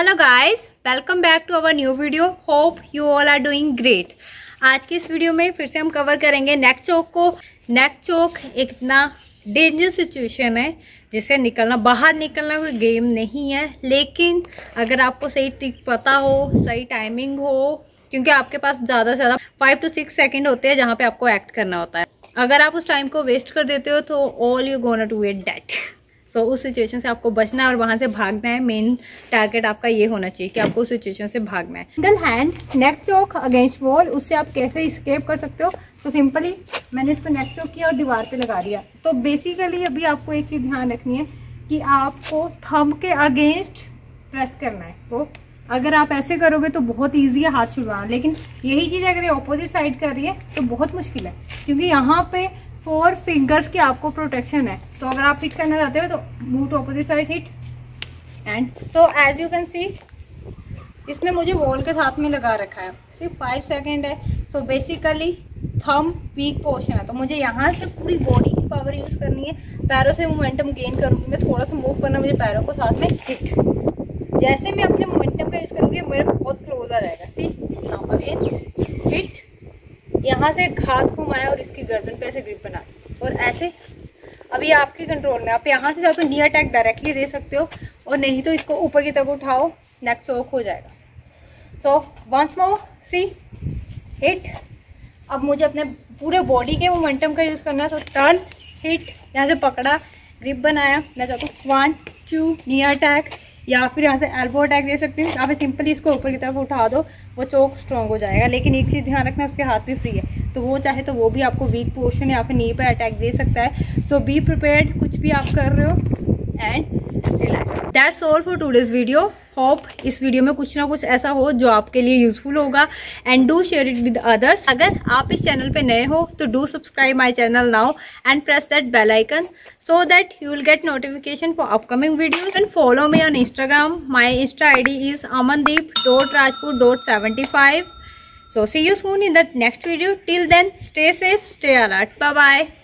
Hello guys, welcome back to our new video. Hope you all are doing great. आज की इस video में फिर से हम कवर करेंगे नेक चोक को। नेक चोक एक इतना डेंजरस सिचुएशन है जिससे बाहर निकलना कोई गेम नहीं है, लेकिन अगर आपको सही ट्रिक पता हो, सही टाइमिंग हो, क्योंकि आपके पास ज़्यादा से ज़्यादा 5 to 6 सेकेंड होते हैं जहाँ पर आपको एक्ट करना होता है। अगर आप उस टाइम को वेस्ट कर देते हो तो all you gonna to wait that. So उस सिचुएशन से आपको बचना है और वहाँ से भागना है। मेन टारगेट आपका ये होना चाहिए कि आपको उस सिचुएशन से भागना है। Single hand neck choke against wall, उससे आप कैसे एस्केप कर सकते हो। तो सिंपली मैंने इसको नेक चोक किया और दीवार पे लगा दिया। तो बेसिकली अभी आपको एक चीज़ ध्यान रखनी है कि आपको थंब के अगेंस्ट प्रेस करना है। तो अगर आप ऐसे करोगे तो बहुत ईजी है हाथ छुड़वाना, लेकिन यही चीज़ अगर ये ऑपोजिट साइड कर रही है तो बहुत मुश्किल है, क्योंकि यहाँ पे 4 फिंगर्स की आपको प्रोटेक्शन है। तो अगर आप हिट करना चाहते हो तो move to opposite side, hit and. So as you can see, इसने मुझे वॉल के साथ में लगा रखा है। सिर्फ 5 सेकेंड है। So basically thumb weak portion है, तो मुझे यहाँ से पूरी बॉडी की पावर यूज़ करनी है। पैरों से मोमेंटम गेन करूँगी मैं, थोड़ा सा मूव करना मुझे पैरों को साथ में, हिट। जैसे मैं अपने मोमेंटम का यूज़ करूँगी मेरा बहुत क्लोज आ जाएगा। See now again, hit. यहाँ से हाथ घुमाया और इसकी गर्दन पे ऐसे ग्रिप बना और ऐसे। अभी आपके कंट्रोल में, आप यहाँ से चाहो तो नी अटैक डायरेक्टली दे सकते हो, और नहीं तो इसको ऊपर की तरफ उठाओ, नेक चोक हो जाएगा। So once more, see, hit. अब मुझे अपने पूरे बॉडी के मोमेंटम का यूज़ करना है। So turn, hit. यहाँ से पकड़ा, ग्रिप बनाया, मैं चाहता हूँ 1 2 नी अटैक, या फिर यहाँ से एल्बो अटैक दे सकते हो। या फिर सिंपली इसको ऊपर की तरफ उठा दो, वो चोक स्ट्रॉन्ग हो जाएगा। लेकिन एक चीज़ ध्यान रखना, उसके हाथ भी फ्री है, तो वो चाहे तो वो भी आपको वीक पोर्शन या फिर नी पे अटैक दे सकता है। सो बी प्रिपेयर्ड, कुछ भी आप कर रहे हो, and relax. That's all for today's video. Hope इस वीडियो में कुछ ना कुछ ऐसा हो जो आपके लिए यूजफुल होगा, and do share it with others. अगर आप इस चैनल पे नए हो तो do subscribe my channel now and press that bell icon so that you will get notification for upcoming videos. And follow me on Instagram, my insta ID is amandeep.rajpoot.75। So see you soon in that next video. Till then, stay safe, stay alert, bye bye.